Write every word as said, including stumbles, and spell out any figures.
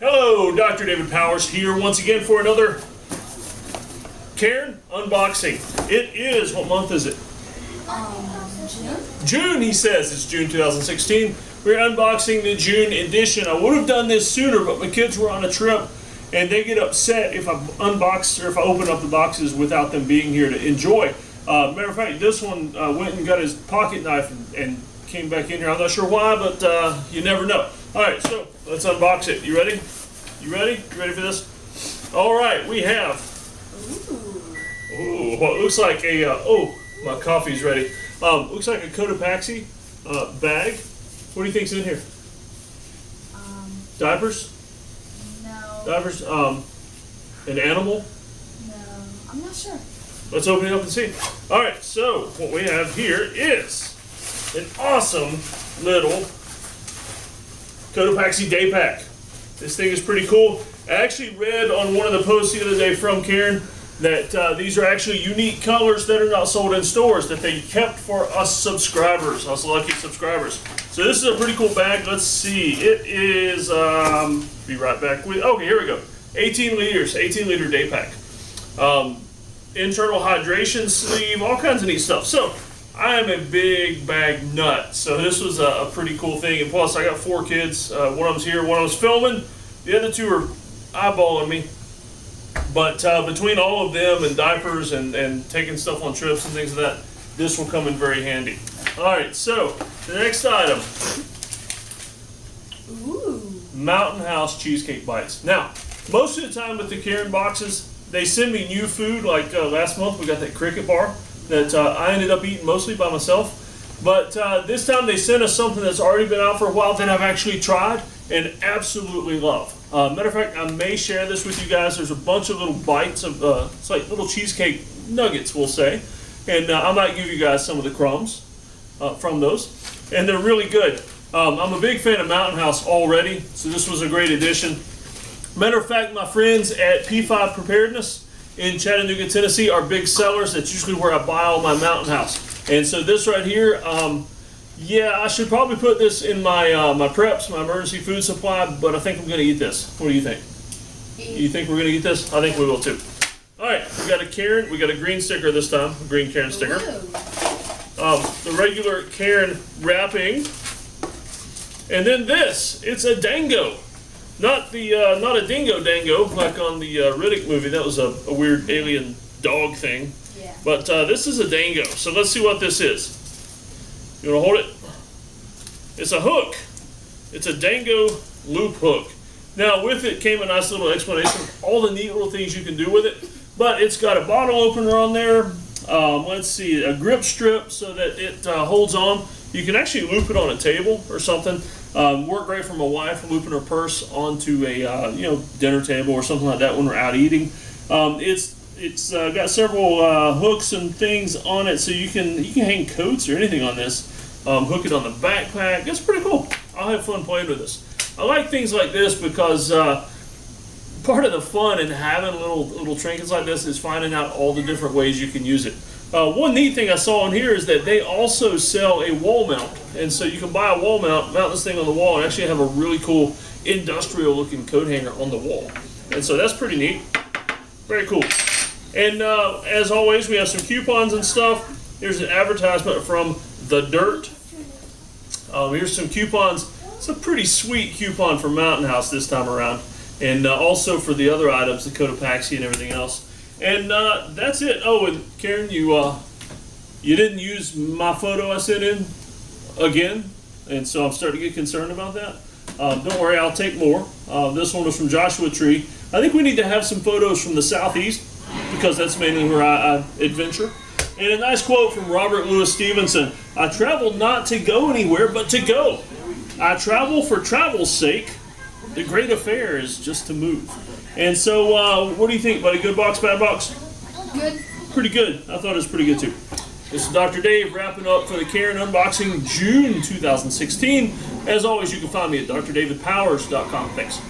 Hello, Doctor David Powers here once again for another Cairn unboxing. It is, what month is it? Um, June. June, he says. It's June two thousand sixteen. We're unboxing the June edition. I would have done this sooner, but my kids were on a trip, and they get upset if I unbox or if I open up the boxes without them being here to enjoy. Uh, matter of fact, this one uh, went and got his pocket knife and, and came back in here. I'm not sure why, but uh, you never know. All right, so let's unbox it. You ready? You ready? You ready for this? All right, we have ooh, ooh what looks like a uh, oh, my coffee's ready. Um, looks like a Cotopaxi uh, bag. What do you think's in here? Um, Diapers? Divers, um, an animal? No, I'm not sure. Let's open it up and see. All right, so what we have here is an awesome little Cotopaxi day pack. This thing is pretty cool. I actually read on one of the posts the other day from Cairn that uh, these are actually unique colors that are not sold in stores, that they kept for us subscribers, us lucky subscribers. So this is a pretty cool bag. Let's see. It is, um, be right back with, okay, here we go. eighteen liters, eighteen liter day pack. Um, internal hydration sleeve, all kinds of neat stuff. So I am a big bag nut. So this was a, a pretty cool thing. And plus I got four kids. Uh, one of them's here, one of them's filming. The other two are eyeballing me. But uh, between all of them and diapers and, and taking stuff on trips and things like that, this will come in very handy. All right, so the next item. Ooh. Mountain House Cheesecake Bites. Now, most of the time with the Cairn boxes, they send me new food. Like uh, last month, we got that cricket bar that uh, I ended up eating mostly by myself. But uh, this time they sent us something that's already been out for a while that I've actually tried and absolutely love. Uh, matter of fact, I may share this with you guys. There's a bunch of little bites of, uh, it's like little cheesecake nuggets, we'll say. And uh, I might give you guys some of the crumbs uh, from those. And they're really good. Um, I'm a big fan of Mountain House already, so this was a great addition. Matter of fact, my friends at P five Preparedness in Chattanooga, Tennessee are big sellers. That's usually where I buy all my Mountain House. And so this right here, um, yeah, I should probably put this in my uh, my preps, my emergency food supply, but I think I'm going to eat this. What do you think? You think we're going to eat this? I think we will too. All right, we got a Cairn. We got a green sticker this time, a green Cairn sticker. Um, the regular Cairn wrapping, and then this. It's a Dango, not the uh, not a dingo Dango like on the uh, Riddick movie. That was a, a weird alien dog thing. Yeah. But uh, this is a Dango. So let's see what this is. You want to hold it? It's a hook. It's a Dango loop hook. Now with it came a nice little explanation of all the neat little things you can do with it. But it's got a bottle opener on there. Um, let's see, a grip strip so that it uh, holds on. You can actually loop it on a table or something. Um, work great for my wife looping her purse onto a uh, you know dinner table or something like that when we're out eating. Um, it's It's uh, got several uh, hooks and things on it, so you can you can hang coats or anything on this. Um, hook it on the backpack. It's pretty cool. I'll have fun playing with this. I like things like this because uh, part of the fun in having little little trinkets like this is finding out all the different ways you can use it. Uh, one neat thing I saw on here is that they also sell a wall mount, and so you can buy a wall mount, mount this thing on the wall, and actually have a really cool industrial-looking coat hanger on the wall. And so that's pretty neat. Very cool. And uh, as always, we have some coupons and stuff. Here's an advertisement from The Dirt. Um, here's some coupons. It's a pretty sweet coupon for Mountain House this time around. And uh, also for the other items, the Cotopaxi and everything else. And uh, that's it. Oh, and Karen, you, uh, you didn't use my photo I sent in again. And so I'm starting to get concerned about that. Um, don't worry, I'll take more. Uh, this one was from Joshua Tree. I think we need to have some photos from the Southeast, because that's mainly where I, I adventure. And a nice quote from Robert Louis Stevenson. I travel not to go anywhere, but to go. I travel for travel's sake. The great affair is just to move. And so, uh, what do you think, buddy? Good box, bad box? Good. Pretty good. I thought it was pretty good, too. This is Doctor Dave wrapping up for the Cairn Unboxing June two thousand sixteen. As always, you can find me at D R David Powers dot com. Thanks.